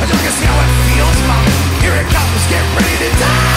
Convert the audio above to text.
I just can see how it feels, Mom. Here it comes, get ready to die.